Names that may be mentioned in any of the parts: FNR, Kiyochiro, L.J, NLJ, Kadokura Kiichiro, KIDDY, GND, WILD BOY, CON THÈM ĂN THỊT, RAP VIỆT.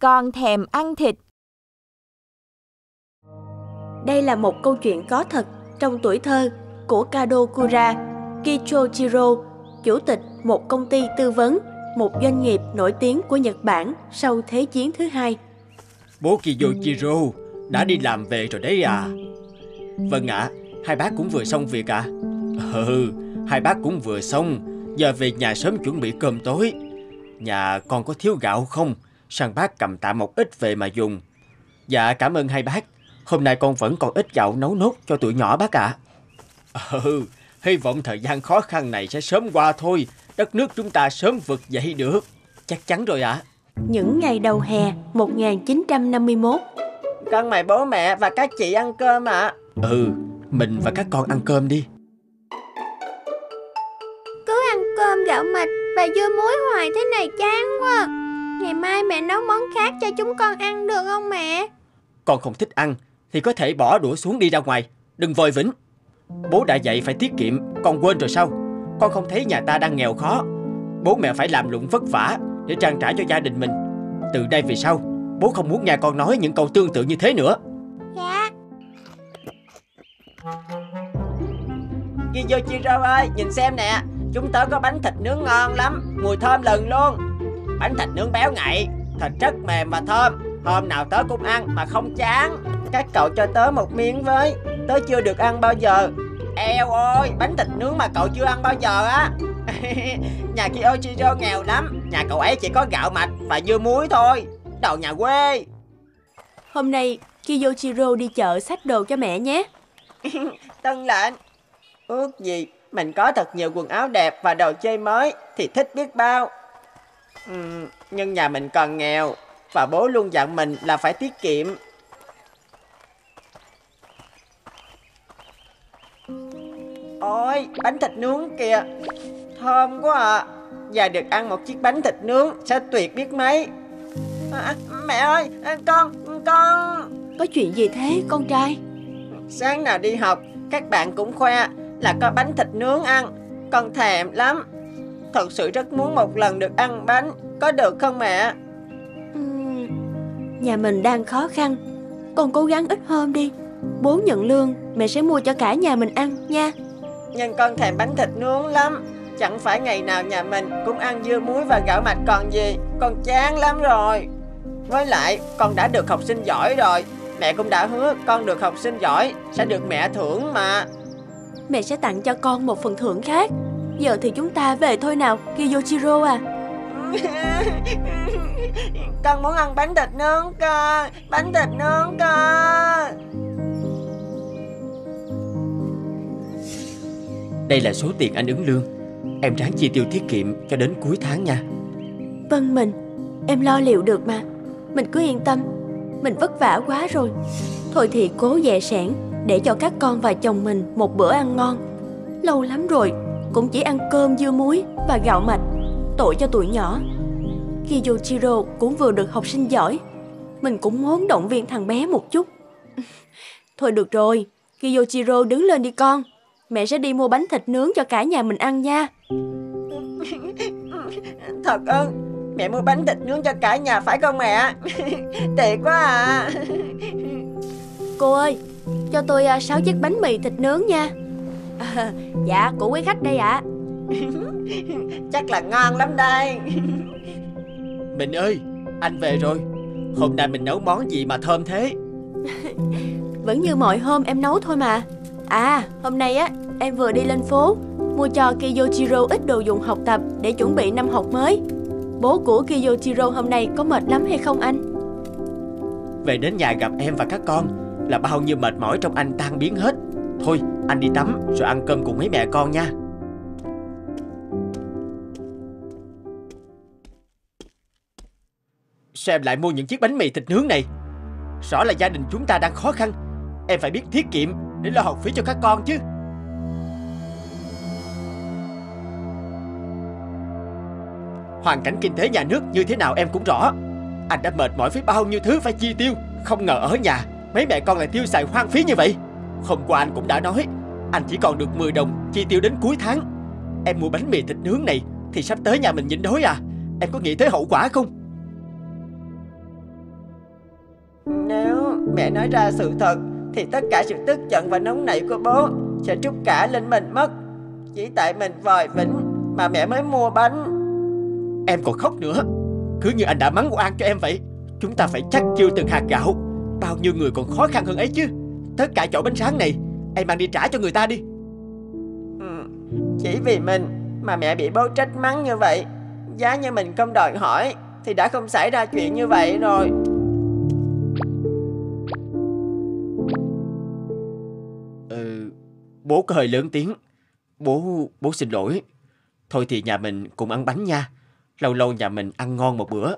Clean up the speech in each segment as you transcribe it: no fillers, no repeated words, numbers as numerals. Con thèm ăn thịt. Đây là một câu chuyện có thật trong tuổi thơ của Kadokura Kiichiro, chủ tịch một công ty tư vấn, một doanh nghiệp nổi tiếng của Nhật Bản sau Thế chiến thứ hai. Bố Kiyochiro đã đi làm về rồi đấy à? Vâng ạ, hai bác cũng vừa xong việc ạ. Ừ, hai bác cũng vừa xong, giờ về nhà sớm chuẩn bị cơm tối. Nhà con có thiếu gạo không? Sang bác cầm tạm một ít về mà dùng. Dạ cảm ơn hai bác, hôm nay con vẫn còn ít gạo nấu nốt cho tụi nhỏ bác ạ. Ừ, hy vọng thời gian khó khăn này sẽ sớm qua thôi, đất nước chúng ta sớm vực dậy được. Chắc chắn rồi ạ. Những ngày đầu hè 1951. Con mời bố mẹ và các chị ăn cơm ạ. Ừ, mình và các con ăn cơm đi. Cứ ăn cơm gạo mạch và dưa muối hoài thế này chán quá. Ngày mai mẹ nấu món khác cho chúng con ăn được không mẹ? Con không thích ăn thì có thể bỏ đũa xuống đi ra ngoài, đừng vòi vĩnh. Bố đã dạy phải tiết kiệm, con quên rồi sao? Con không thấy nhà ta đang nghèo khó, bố mẹ phải làm lụng vất vả để trang trải cho gia đình mình. Từ đây về sau, bố không muốn nhà con nói những câu tương tự như thế nữa. Dạ. Kiyochiro ơi, nhìn xem nè, chúng tớ có bánh thịt nướng ngon lắm, mùi thơm lừng luôn. Bánh thịt nướng béo ngậy, thịt rất mềm và thơm. Hôm nào tớ cũng ăn mà không chán. Các cậu cho tớ một miếng với, tớ chưa được ăn bao giờ. Eo ơi, bánh thịt nướng mà cậu chưa ăn bao giờ á. Nhà Kiyochiro nghèo lắm, nhà cậu ấy chỉ có gạo mạch và dưa muối thôi, đầu nhà quê. Hôm nay Kiyochiro đi chợ xách đồ cho mẹ nhé. Tân lệnh. Ước gì mình có thật nhiều quần áo đẹp và đồ chơi mới thì thích biết bao. Nhưng nhà mình còn nghèo, và bố luôn dặn mình là phải tiết kiệm. Ôi, bánh thịt nướng kìa, thơm quá à. Và được ăn một chiếc bánh thịt nướng sẽ tuyệt biết mấy. Mẹ ơi, con... Có chuyện gì thế con trai? Sáng nào đi học, các bạn cũng khoe là có bánh thịt nướng ăn. Con thèm lắm. Thật sự rất muốn một lần được ăn bánh. Có được không mẹ? Nhà mình đang khó khăn, con cố gắng ít hôm đi. Bố nhận lương, mẹ sẽ mua cho cả nhà mình ăn nha. Nhưng con thèm bánh thịt nướng lắm. Chẳng phải ngày nào nhà mình cũng ăn dưa muối và gạo mạch còn gì. Con chán lắm rồi. Với lại con đã được học sinh giỏi rồi. Mẹ cũng đã hứa con được học sinh giỏi sẽ được mẹ thưởng mà. Mẹ sẽ tặng cho con một phần thưởng khác. Giờ thì chúng ta về thôi nào Kiyochiro à. Con muốn ăn bánh thịt nướng cơ. Bánh thịt nướng cơ. Đây là số tiền anh ứng lương. Em ráng chi tiêu tiết kiệm cho đến cuối tháng nha. Vâng mình, em lo liệu được mà. Mình cứ yên tâm. Mình vất vả quá rồi. Thôi thì cố dè sẻn để cho các con và chồng mình một bữa ăn ngon. Lâu lắm rồi cũng chỉ ăn cơm dưa muối và gạo mạch. Tội cho tụi nhỏ. Kiyochiro cũng vừa được học sinh giỏi, mình cũng muốn động viên thằng bé một chút. Thôi được rồi, Kiyochiro đứng lên đi con. Mẹ sẽ đi mua bánh thịt nướng cho cả nhà mình ăn nha. Thật ơn, mẹ mua bánh thịt nướng cho cả nhà phải không mẹ? Tệ quá à. Cô ơi, cho tôi 6 chiếc bánh mì thịt nướng nha. Dạ, của quý khách đây ạ. Chắc là ngon lắm đây. Mình ơi, anh về rồi. Hôm nay mình nấu món gì mà thơm thế? Vẫn như mọi hôm em nấu thôi mà. À, hôm nay á, em vừa đi lên phố mua cho Kiyochiro ít đồ dùng học tập để chuẩn bị năm học mới. Bố của Kiyochiro hôm nay có mệt lắm hay không anh? Về đến nhà gặp em và các con là bao nhiêu mệt mỏi trong anh tan biến hết. Thôi, anh đi tắm rồi ăn cơm cùng mấy mẹ con nha. Sao em lại mua những chiếc bánh mì thịt nướng này? Rõ là gia đình chúng ta đang khó khăn. Em phải biết tiết kiệm để lo học phí cho các con chứ. Hoàn cảnh kinh tế nhà nước như thế nào em cũng rõ. Anh đã mệt mỏi với bao nhiêu thứ phải chi tiêu. Không ngờ ở nhà mấy mẹ con lại tiêu xài hoang phí như vậy. Hôm qua anh cũng đã nói, anh chỉ còn được 10 đồng chi tiêu đến cuối tháng. Em mua bánh mì thịt nướng này thì sắp tới nhà mình nhịn đói à. Em có nghĩ tới hậu quả không? mẹ nói ra sự thật, thì tất cả sự tức giận và nóng nảy của bố sẽ trút cả lên mình mất. Chỉ tại mình vòi vĩnh mà mẹ mới mua bánh. Em còn khóc nữa. Cứ như anh đã mắng oan cho em vậy. Chúng ta phải chắt chiêu từng hạt gạo. Bao nhiêu người còn khó khăn hơn ấy chứ. Tất cả chỗ bánh sáng này em mang đi trả cho người ta đi. Chỉ vì mình mà mẹ bị bố trách mắng như vậy. Giá như mình không đòi hỏi thì đã không xảy ra chuyện như vậy rồi. Bố có hơi lớn tiếng. Bố xin lỗi. Thôi thì nhà mình cùng ăn bánh nha. Lâu lâu nhà mình ăn ngon một bữa.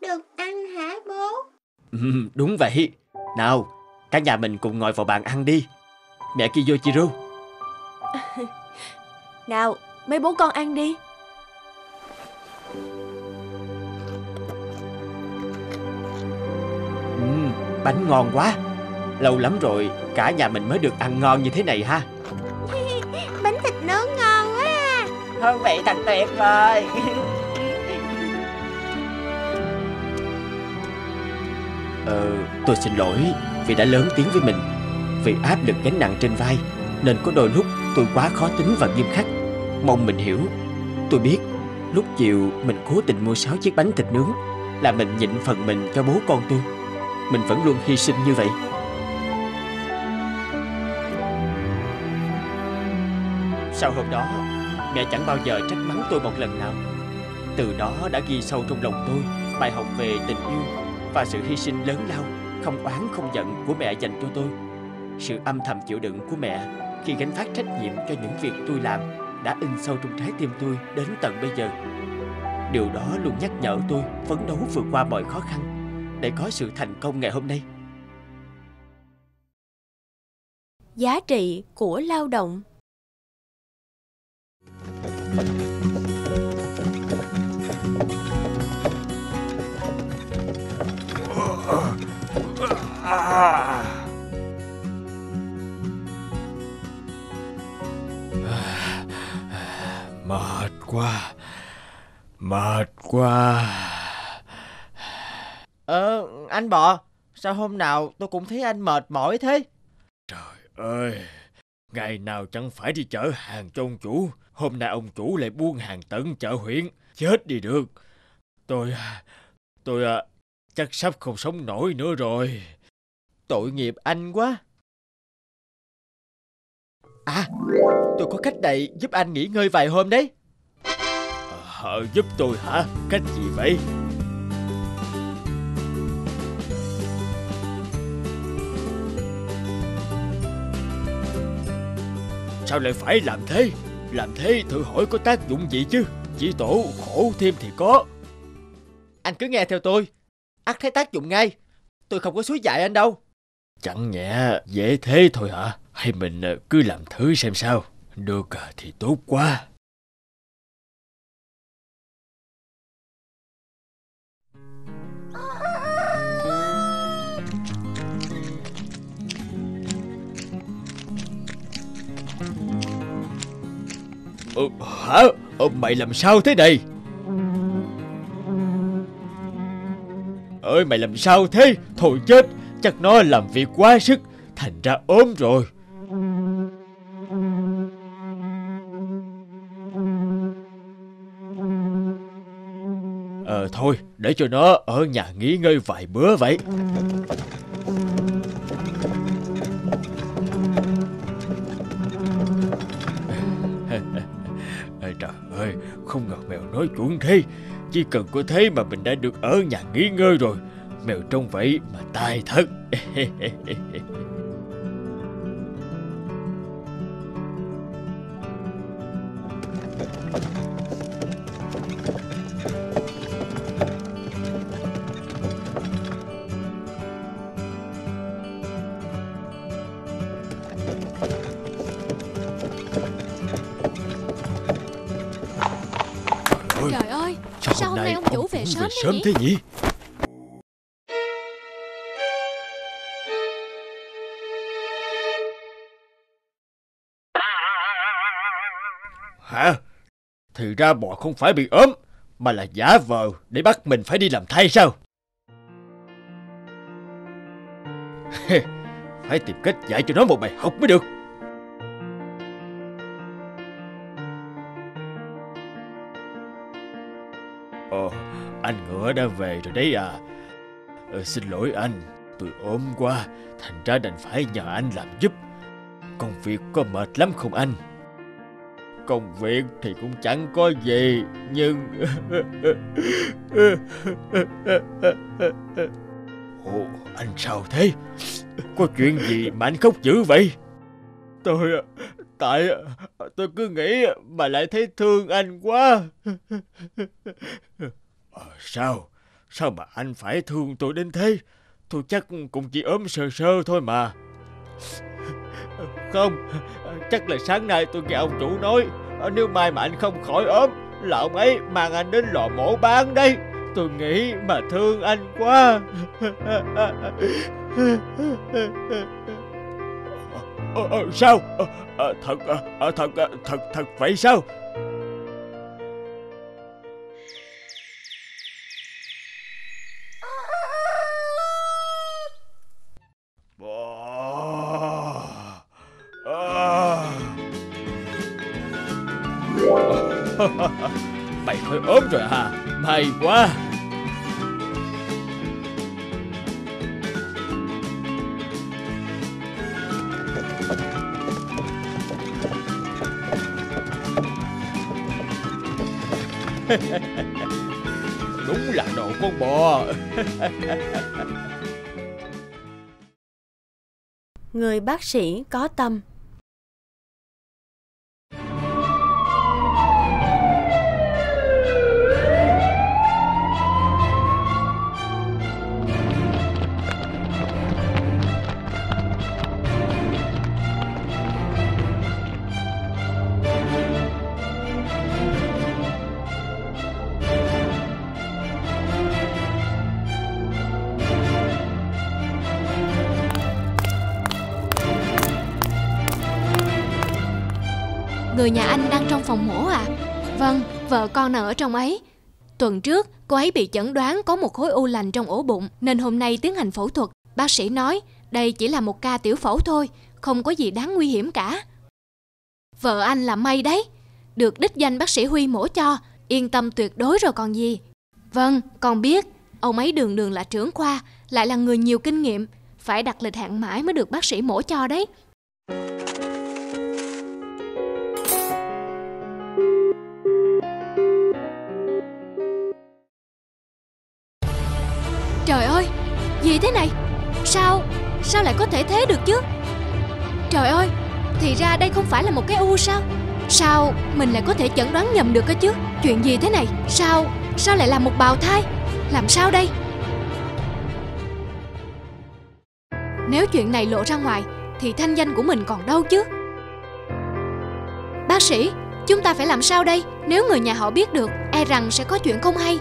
Được ăn hả bố? Đúng vậy. Nào, cả nhà mình cùng ngồi vào bàn ăn đi. Mẹ Kiyochiro. Nào, mấy bố con ăn đi. Bánh ngon quá. Lâu lắm rồi cả nhà mình mới được ăn ngon như thế này ha. Bánh thịt nướng ngon quá à. Hương vị thật tuyệt vời. Tôi xin lỗi vì đã lớn tiếng với mình. Vì áp lực gánh nặng trên vai nên có đôi lúc tôi quá khó tính và nghiêm khắc. Mong mình hiểu. Tôi biết lúc chiều mình cố tình mua 6 chiếc bánh thịt nướng là mình nhịn phần mình cho bố con tôi. Mình vẫn luôn hy sinh như vậy. Sau hôm đó, mẹ chẳng bao giờ trách mắng tôi một lần nào. Từ đó đã ghi sâu trong lòng tôi bài học về tình yêu và sự hy sinh lớn lao, không oán không giận của mẹ dành cho tôi. Sự âm thầm chịu đựng của mẹ khi gánh vác trách nhiệm cho những việc tôi làm đã in sâu trong trái tim tôi đến tận bây giờ. Điều đó luôn nhắc nhở tôi phấn đấu vượt qua mọi khó khăn để có sự thành công ngày hôm nay. Giá trị của lao động. Mệt quá. Mệt quá. Anh Bọ, sao hôm nào tôi cũng thấy anh mệt mỏi thế? Trời ơi, ngày nào chẳng phải đi chở hàng cho ông chủ. Hôm nay ông chủ lại buôn hàng tận chợ huyện. Chết đi được. Tôi chắc sắp không sống nổi nữa rồi. Tội nghiệp anh quá. À, tôi có cách này giúp anh nghỉ ngơi vài hôm đấy. Giúp tôi hả? Cách gì vậy? Sao lại phải làm thế? Làm thế thử hỏi có tác dụng gì chứ. Chỉ tổ khổ thêm thì có. Anh cứ nghe theo tôi. Ắt thấy tác dụng ngay. Tôi không có xúi dạy anh đâu. Chẳng nhẽ dễ thế thôi hả? Hay mình cứ làm thử xem sao. Được thì tốt quá. Hả? Mày làm sao thế này? Ơi mày làm sao thế? Thôi chết, chắc nó làm việc quá sức, thành ra ốm rồi. Thôi, để cho nó ở nhà nghỉ ngơi vài bữa vậy. Trời ơi, không ngờ mèo nói chuẩn thế. Chỉ cần có thế mà mình đã được ở nhà nghỉ ngơi rồi. Mèo trông vậy mà tai thật. Sớm thế nhỉ? Hả? Thì ra bò không phải bị ốm mà là giả vờ để bắt mình phải đi làm thay sao? Phải tìm cách dạy cho nó một bài học mới được. Ồ, anh Ngựa đã về rồi đấy à? Xin lỗi anh, tôi ốm quá, thành ra đành phải nhờ anh làm giúp. Công việc có mệt lắm không anh? Công việc thì cũng chẳng có gì, nhưng... Ồ, anh sao thế? Có chuyện gì mà anh khóc dữ vậy? Tôi cứ nghĩ mà lại thấy thương anh quá. Sao mà anh phải thương tôi đến thế? Tôi chắc cũng chỉ ốm sờ sơ thôi mà. Không, chắc là sáng nay tôi nghe ông chủ nói, nếu mai mà anh không khỏi ốm là ông ấy mang anh đến lò mổ bán đấy. Tôi nghĩ mà thương anh quá. Sao? Thật vậy sao? Mày hơi ốm rồi hả? May quá. Đúng là đồ con bò. Người bác sĩ có tâm. Người nhà anh đang trong phòng mổ à? Vâng, vợ con đang ở trong ấy. Tuần trước, cô ấy bị chẩn đoán có một khối u lành trong ổ bụng, nên hôm nay tiến hành phẫu thuật. Bác sĩ nói, đây chỉ là một ca tiểu phẫu thôi, không có gì đáng nguy hiểm cả. Vợ anh là may đấy, được đích danh bác sĩ Huy mổ cho, yên tâm tuyệt đối rồi còn gì. Vâng, con biết, ông ấy đường đường là trưởng khoa, lại là người nhiều kinh nghiệm, phải đặt lịch hẹn mãi mới được bác sĩ mổ cho đấy. Trời ơi, gì thế này? Sao lại có thể thế được chứ? Trời ơi, thì ra đây không phải là một cái u sao? Sao mình lại có thể chẩn đoán nhầm được cơ chứ? Chuyện gì thế này? Sao lại là một bào thai? Làm sao đây? Nếu chuyện này lộ ra ngoài thì thanh danh của mình còn đâu chứ? Bác sĩ, chúng ta phải làm sao đây? Nếu người nhà họ biết được, e rằng sẽ có chuyện không hay.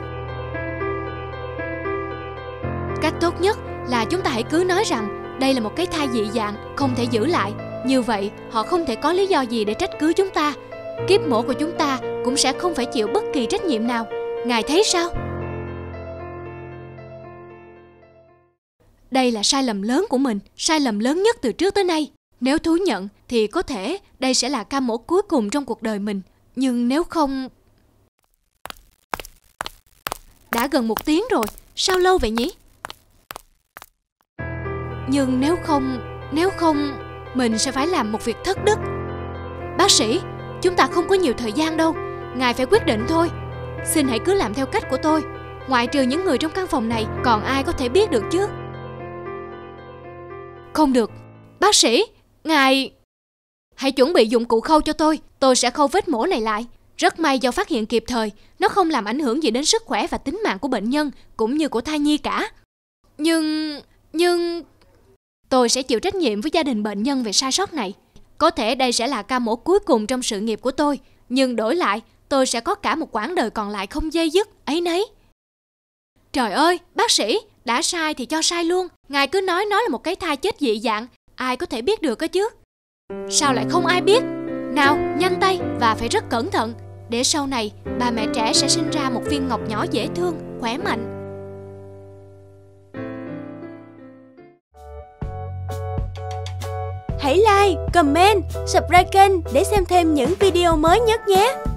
Cách tốt nhất là chúng ta hãy cứ nói rằng đây là một cái thai dị dạng, không thể giữ lại. Như vậy, họ không thể có lý do gì để trách cứ chúng ta. Kiếp mổ của chúng ta cũng sẽ không phải chịu bất kỳ trách nhiệm nào. Ngài thấy sao? Đây là sai lầm lớn của mình, sai lầm lớn nhất từ trước tới nay. Nếu thú nhận thì có thể đây sẽ là ca mổ cuối cùng trong cuộc đời mình. Nhưng nếu không... Đã gần một tiếng rồi, sao lâu vậy nhỉ? Nhưng nếu không, mình sẽ phải làm một việc thất đức. Bác sĩ, chúng ta không có nhiều thời gian đâu. Ngài phải quyết định thôi. Xin hãy cứ làm theo cách của tôi. Ngoại trừ những người trong căn phòng này, còn ai có thể biết được chứ? Không được. Bác sĩ, ngài... Hãy chuẩn bị dụng cụ khâu cho tôi. Tôi sẽ khâu vết mổ này lại. Rất may do phát hiện kịp thời, nó không làm ảnh hưởng gì đến sức khỏe và tính mạng của bệnh nhân, cũng như của thai nhi cả. Nhưng... Tôi sẽ chịu trách nhiệm với gia đình bệnh nhân về sai sót này. Có thể đây sẽ là ca mổ cuối cùng trong sự nghiệp của tôi, nhưng đổi lại, tôi sẽ có cả một quãng đời còn lại không dây dứt, ấy nấy. Trời ơi, bác sĩ, đã sai thì cho sai luôn. Ngài cứ nói nó là một cái thai chết dị dạng, ai có thể biết được cơ chứ? Sao lại không ai biết? Nào, nhanh tay và phải rất cẩn thận, để sau này, bà mẹ trẻ sẽ sinh ra một viên ngọc nhỏ dễ thương, khỏe mạnh. Hãy like, comment, subscribe kênh để xem thêm những video mới nhất nhé.